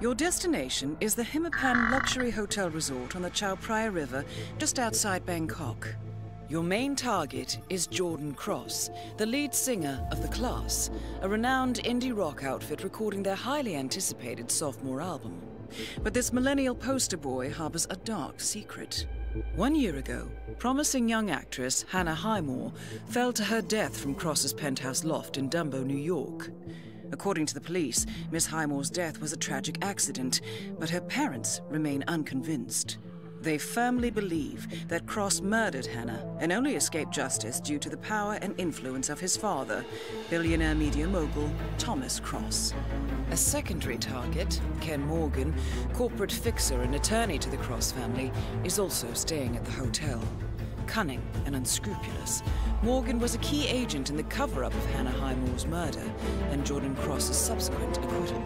Your destination is the Himapan Luxury Hotel Resort on the Chao Phraya River, just outside Bangkok. Your main target is Jordan Cross, the lead singer of The Class, a renowned indie rock outfit recording their highly anticipated sophomore album. But this millennial poster boy harbors a dark secret. 1 year ago, promising young actress Hannah Highmore fell to her death from Cross's penthouse loft in Dumbo, New York. According to the police, Miss Highmore's death was a tragic accident, but her parents remain unconvinced. They firmly believe that Cross murdered Hannah and only escaped justice due to the power and influence of his father, billionaire media mogul Thomas Cross. A secondary target, Ken Morgan, corporate fixer and attorney to the Cross family, is also staying at the hotel. Cunning and unscrupulous, Morgan was a key agent in the cover-up of Hannah Highmore's murder and Jordan Cross's subsequent acquittal.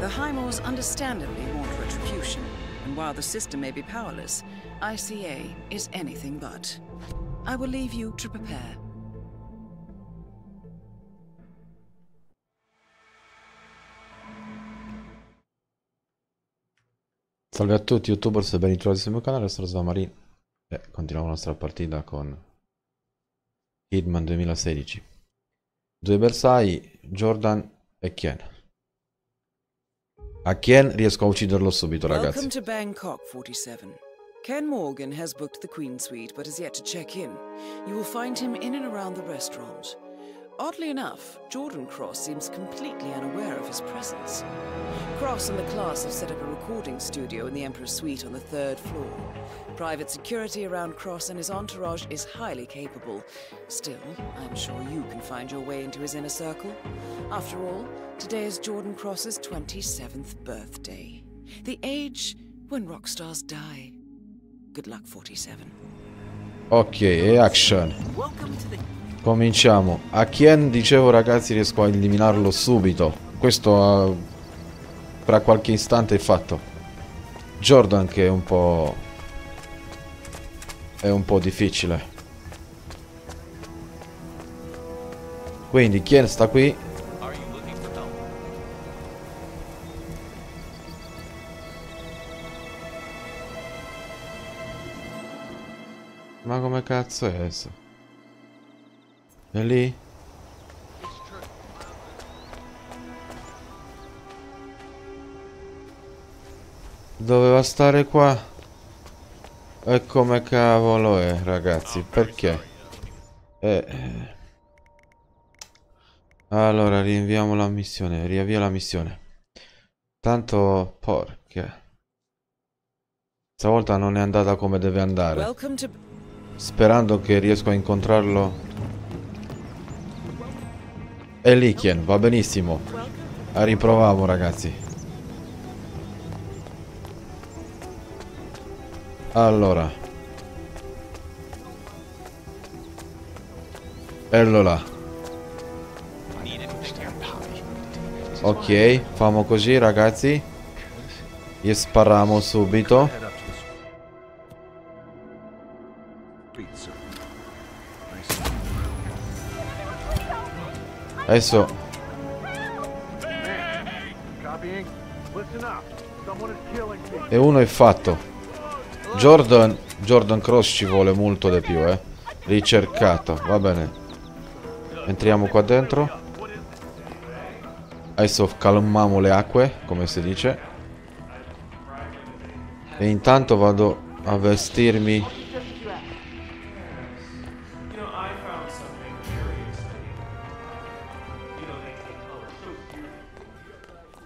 The Highmores understandably want retribution, and while the system may be powerless, ICA is anything but. I will leave you to prepare. Salve a tutti youtubers e ben ritrovati sul mio canale, sono Svamarin. Continuiamo la nostra partita con Hitman 2016. Due bersagli, Jordan e Ken. A Ken riesco a ucciderlo subito, ragazzi. Welcome to Bangkok 47. Ken Morgan has booked the Queen Suite but is yet to check in. You will find him in and around the restaurant. Oddly enough, Jordan Cross seems completely unaware of his presence. Cross and The Class have set up a recording studio in the Emperor's Suite on the third floor. Private security around Cross and his entourage is highly capable. Still, I'm sure you can find your way into his inner circle. After all, today is Jordan Cross's 27th birthday. The age when rock stars die. Good luck, 47. Ok, e action. Cominciamo. A Ken, dicevo ragazzi, riesco a eliminarlo subito. Questo fra qualche istante è fatto. Jordan che è un po' difficile. Quindi Ken sta qui. Ma come cazzo è adesso? È lì? Doveva stare qua. E come cavolo è, ragazzi? Perché? Allora, rinviamo la missione. Riavvia la missione. Tanto, porca. Stavolta non è andata come deve andare. Sperando che riesco a incontrarlo. E lì Ken, va benissimo. La riproviamo ragazzi. Allora. Eccolo là. Ok, famo così ragazzi. Gli spariamo subito. Adesso e uno è fatto. Jordan Cross ci vuole molto di più, eh. Ricercato, va bene. Entriamo qua dentro. Adesso calmiamo le acque, come si dice. E intanto vado a vestirmi.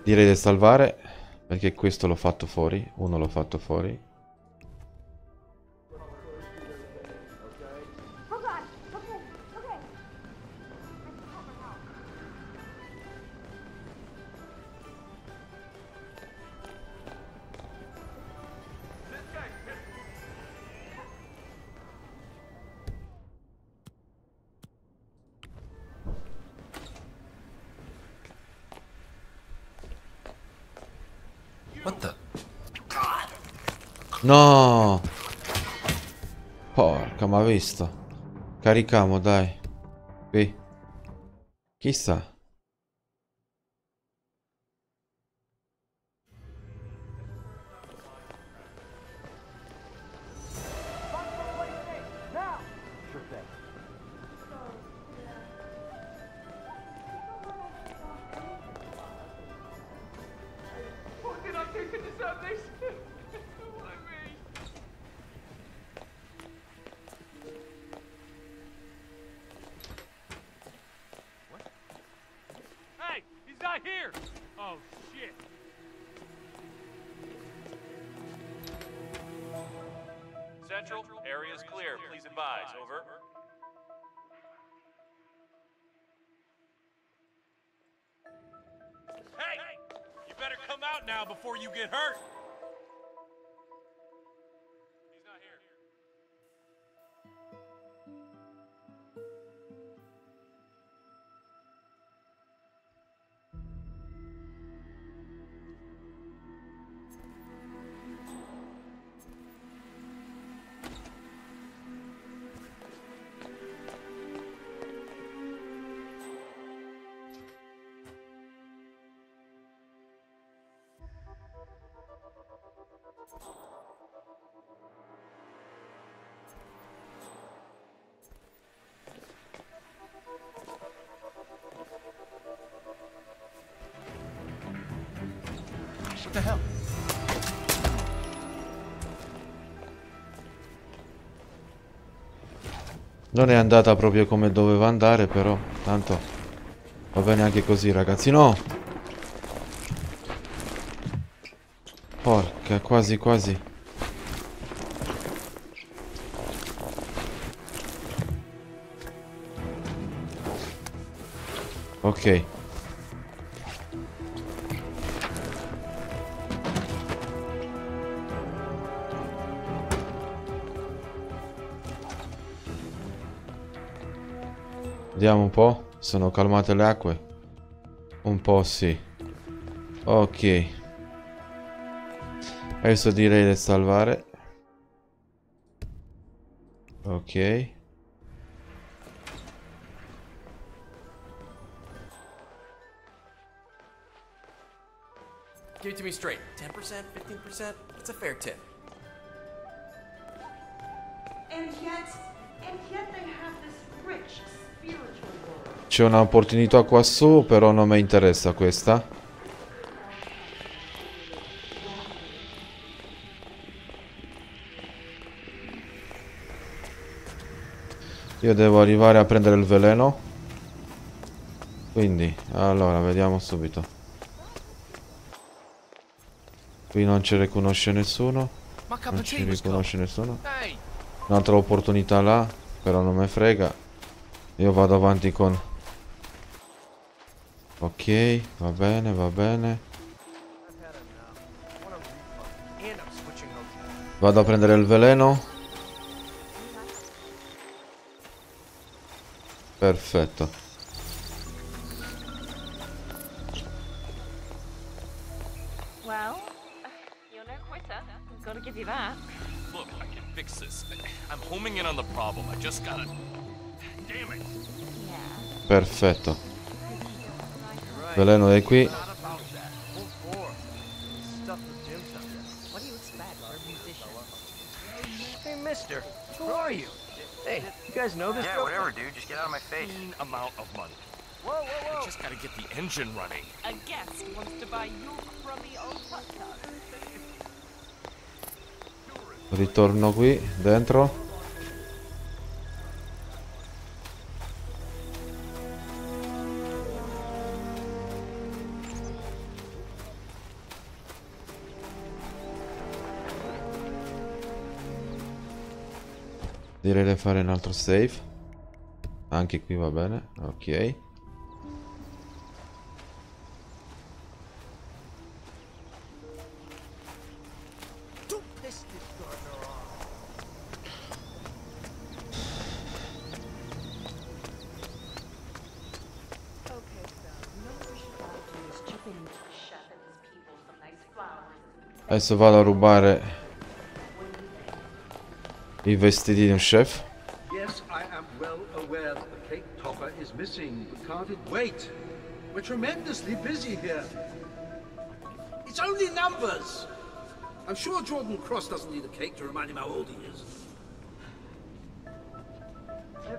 Direi di salvare, perché questo l'ho fatto fuori, uno l'ho fatto fuori. No! Porca, ma visto. Carichiamo, dai. Qui. Chissà. this. What? Hey, he's not here. Oh, shit. Central, area's clear. Please advise. Over. Hey! You better come out now before you get hurt! He's not here. What the hell? Non è andata proprio come doveva andare, però tanto va bene anche così, ragazzi. No! Porca, quasi quasi. Ok. Vediamo un po'. Sono calmate le acque. Un po' sì. Ok. Adesso direi di salvare. Ok. Give it to me straight. 10%, 15%. It's a fair tip. And yet they have this rich spiritual world. C'è un'opportunità qua su, però non mi interessa questa. Io devo arrivare a prendere il veleno. Quindi, allora, vediamo subito. Qui non ci riconosce nessuno. Non ci riconosce nessuno. Un'altra opportunità là, però non me frega. Io vado avanti con... Ok, va bene, va bene. Vado a prendere il veleno. Perfetto. Well, you're no quitter. I've got to give you that. Look, I can fix this. I'm homing in on the problem. I just gotta... Damn it. Yeah. Perfetto. Veleno è qui. What do you expect, our musician? Hey, mister, who are you? Hey, you guys know this? Yeah, whatever, dude. Just get out of my face. Amount of money. Whoa, whoa, whoa! We just gotta get the engine running. A guest wants to buy you from the old podcast. Ritorno qui, dentro. Direi di fare un altro save. Anche qui va bene. Ok. Adesso vado a rubare i vestiti di un chef. Yes, I am well aware that the cake topper is missing, but can't it wait? We're tremendously busy here. It's only numbers. I'm sure Jordan Cross doesn't need a cake to remind him how old he is.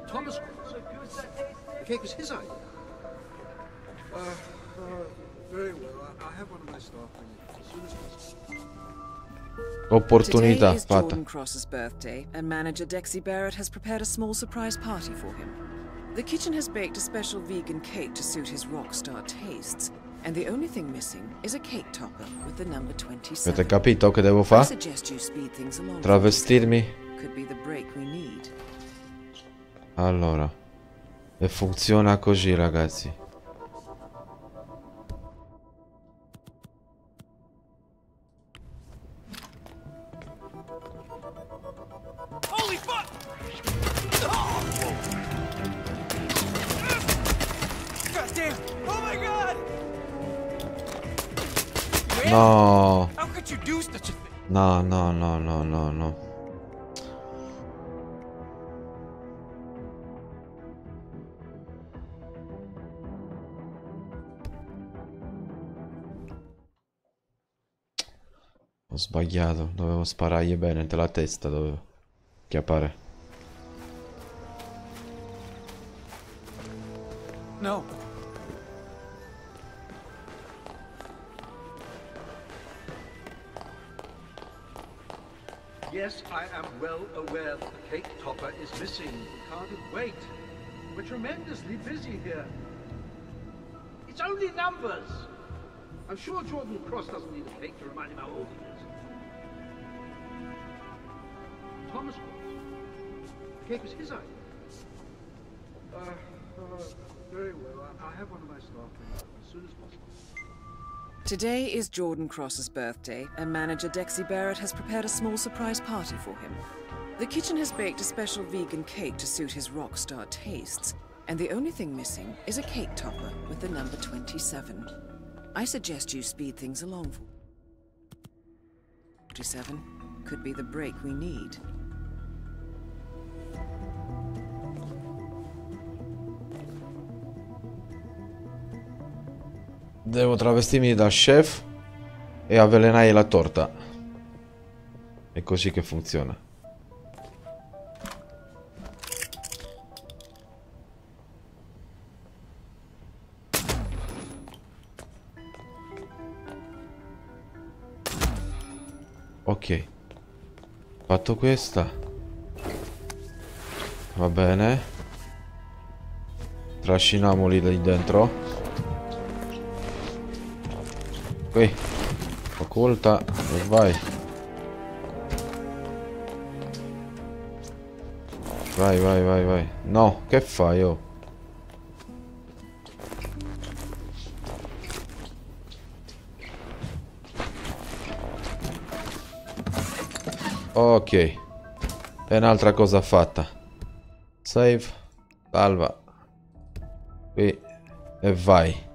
Thomas Cross, the cake was his idea. Very well. I have one of my staff bring it as soon as possible. Opportunità, today is Jordan Cross's birthday, and manager Dexy Barrett has prepared a small surprise party for him. The kitchen has baked a special vegan cake to suit his rock star tastes, and the only thing missing is a cake topper with the number 27. Avete capito che devo fare? Travestirmi. Allora, e funziona così, ragazzi. No. No, no, no, no, no, no. Ho sbagliato, dovevo sparargli bene dalla testa, dovevo chiappare. No. Yes, I am well aware that the cake topper is missing. We can't wait. We're tremendously busy here. It's only numbers. I'm sure Jordan Cross doesn't need a cake to remind him how old he is. Thomas Cross. The cake was his idea. Very well. I have one of my staff as soon as possible. Today is Jordan Cross's birthday, and manager Dexy Barrett has prepared a small surprise party for him. The kitchen has baked a special vegan cake to suit his rock star tastes, and the only thing missing is a cake topper with the number 27. I suggest you speed things along. 27 could be the break we need. Devo travestirmi da chef e avvelenare la torta. È così che funziona. Ok. Fatto questa. Va bene. Trasciniamoli lì dentro. Qui, occulta, vai. Vai, vai, vai, vai. No, che fai, oh? Ok. È un'altra cosa fatta. Save. Salva. Qui. E vai.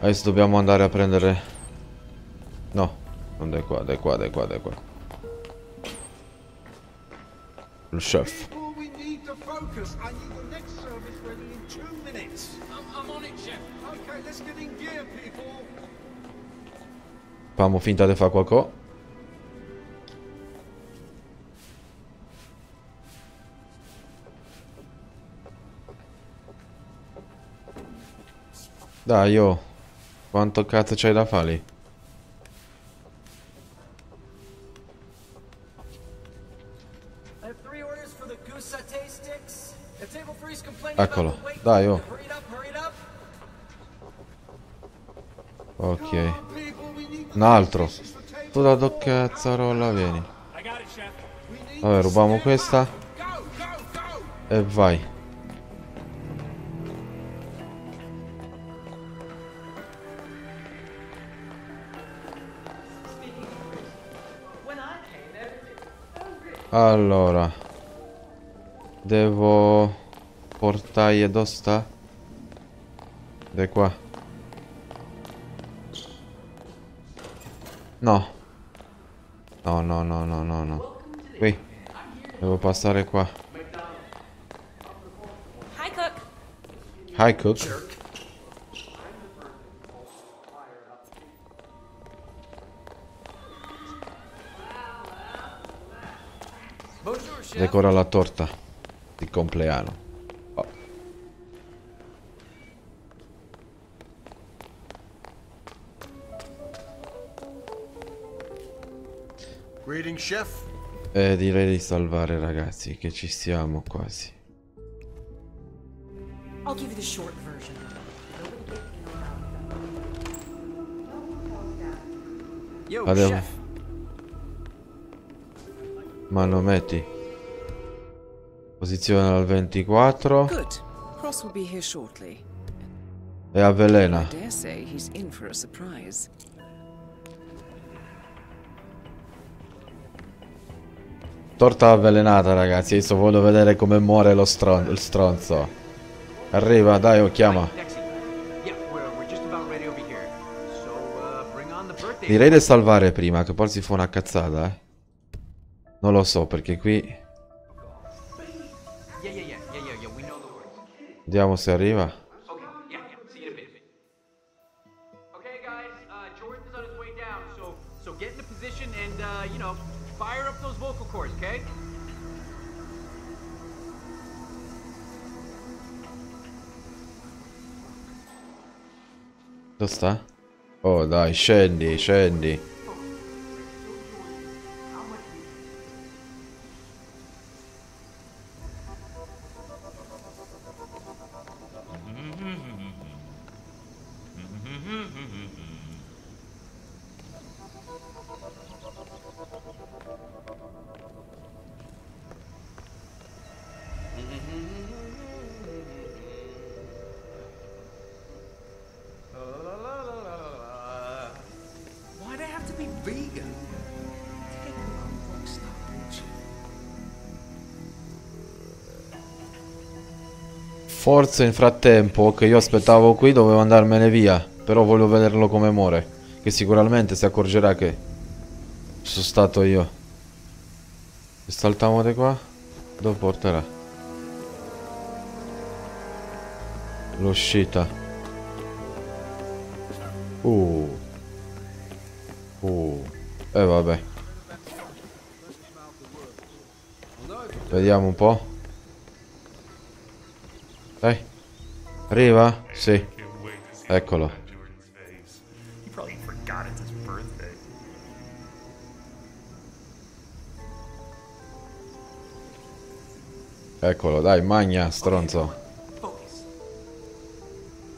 Adesso dobbiamo andare a prendere. No, non da qua, da qua, da qua, da qua. Il chef. Facciamo finta di fare qualcosa. Dai, io. Quanto cazzo c'hai da fare lì? Eccolo, dai, oh. Ok. Un altro. Tu da do cazzarola vieni. Vabbè, rubiamo questa. E vai. Allora, devo portare dove sta? Da qua. No. No, no, no, no, no, no. Qui. Devo passare qua. Hi cook. Hi cook. Decora la torta di compleanno. Oh. Greetings, chef. Direi di salvare, ragazzi, che ci siamo quasi. I'll give you the short version. Yo, chef. Mano, metti. Posiziona al 24. Good. Cross will be here shortly. E avvelena. I dare say he's in for a surprise. Torta avvelenata, ragazzi. Adesso voglio vedere come muore lo stronzo. Arriva, dai, lo chiama. Direi di salvare prima, che poi si fa una cazzata, eh. Non lo so, perché qui... Vediamo se arriva. Dove sta? Oh dai, scendi, scendi. Forse in frattempo che io aspettavo qui dovevo andarmene via, però voglio vederlo come muore, che sicuramente si accorgerà che sono stato io. E saltamode qua dove porterà? L'uscita. E vabbè. Vediamo un po'. Dai, arriva? Sì, eccolo. Eccolo, dai, magna, stronzo.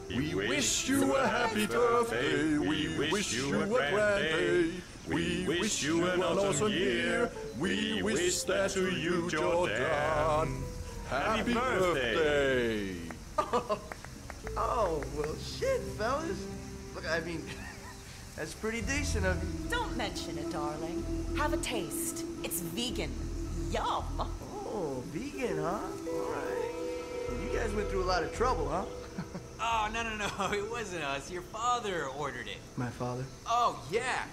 We wish you a happy birthday. We wish you a grand day. We wish you an awesome year. We wish that to you, Jordan. Happy birthday! Oh, well, shit, fellas. Look, I mean, that's pretty decent of you. Don't mention it, darling. Have a taste. It's vegan. Yum! Oh, vegan, huh? All right. You guys went through a lot of trouble, huh? Oh, no. It wasn't us. Your father ordered it. My father? Oh, yeah.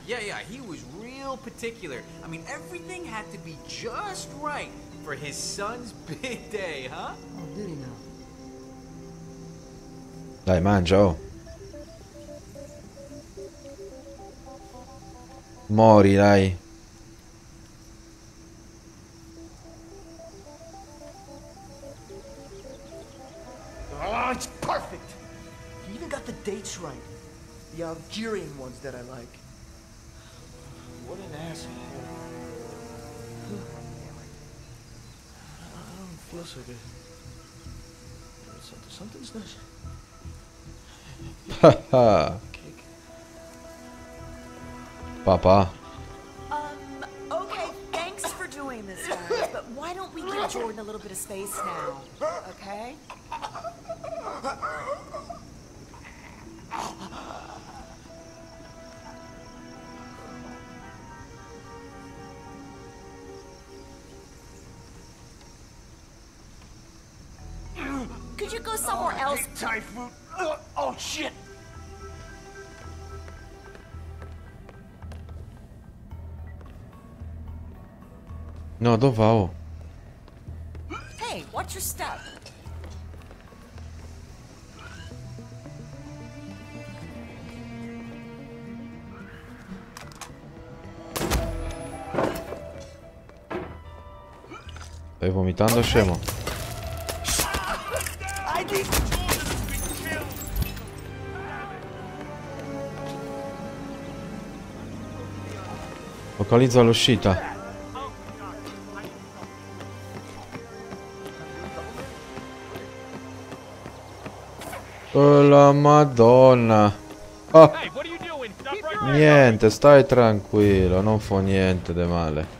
He was real particular. I mean, everything had to be just right for his son's big day, huh? Oh, did he now? Dai, mangia. Mori, dai. Oh, it's perfect. You even got the dates right. The Algerian ones that I like. What an asshole. I don't feel so good. Something's nice. Haha. Papa. Okay, thanks for doing this, guys, but why don't we give Jordan a little bit of space now? Okay? Could you go somewhere else? Thai food. Oh shit. No, don't vow. Hey, watch your step. Stai vomitando, scemo. Okolica Lushita. La Madonna. Oh. Niente, stai tranquillo, non fa niente di male.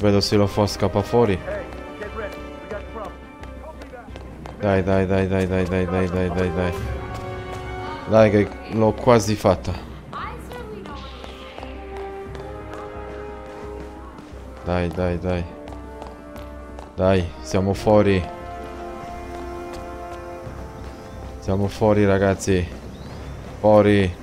Vedo se lo fa scappa fuori. Dai, dai, dai, dai, dai, dai, dai, dai, dai, dai. Dai che l'ho quasi fatta. Dai, dai, dai. Dai, siamo fuori. Siamo fuori, ragazzi. Fuori.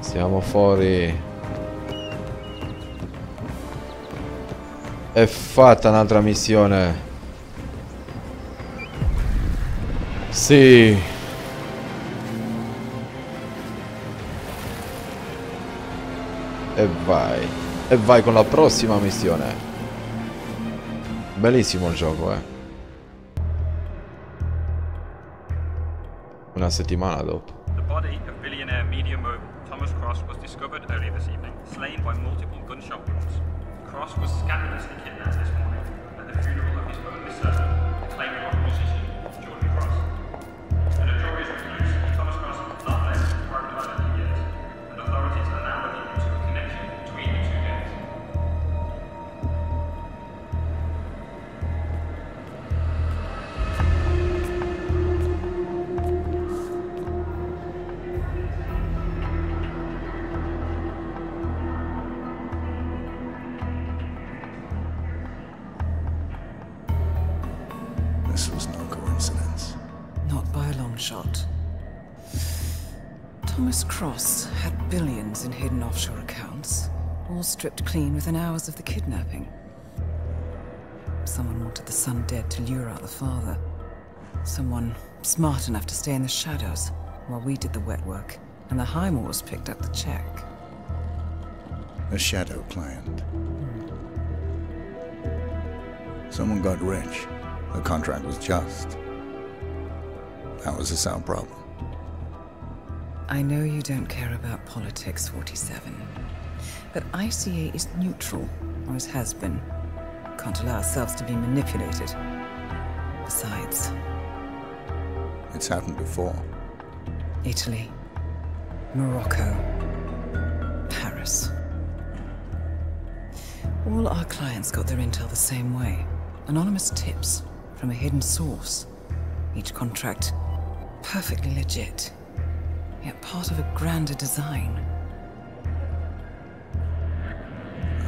Siamo fuori. È fatta un'altra missione. Sì. E vai con la prossima missione. Bellissimo il gioco, eh. Una settimana dopo. The body of billionaire media mogul Thomas Cross was discovered earlier this evening, slain by multiple gunshot wounds. Cross was scandalously kidnapped this morning at the funeral of his only son, the claimant of musician Jordan Cross. The notorious recluse Thomas Cross has not left the private island for years, and authorities are now looking into the connection between the two gangs. This was no coincidence. Not by a long shot. Thomas Cross had billions in hidden offshore accounts, all stripped clean within hours of the kidnapping. Someone wanted the son dead to lure out the father. Someone smart enough to stay in the shadows while we did the wet work, and the Highmores picked up the check. A shadow client. Someone got rich. The contract was just. That was a sound problem. I know you don't care about politics, 47. But ICA is neutral, always has been. Can't allow ourselves to be manipulated. Besides... It's happened before. Italy. Morocco. Paris. All our clients got their intel the same way. Anonymous tips. From a hidden source. Each contract perfectly legit, yet part of a grander design.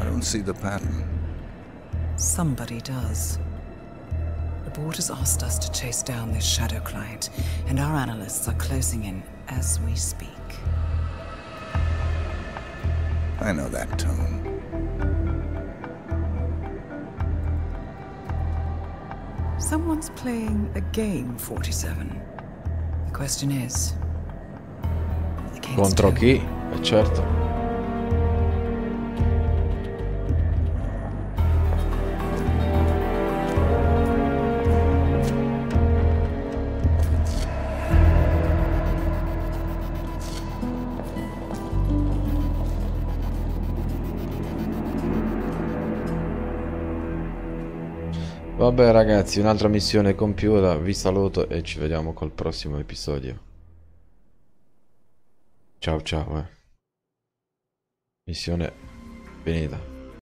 I don't see the pattern. Somebody does. The board has asked us to chase down this shadow client, and our analysts are closing in as we speak. I know that tone. Someone's playing a game, 47. The question is... Contro chi? Certo. Vabbè ragazzi, un'altra missione compiuta, vi saluto e ci vediamo col prossimo episodio. Ciao ciao. Missione finita.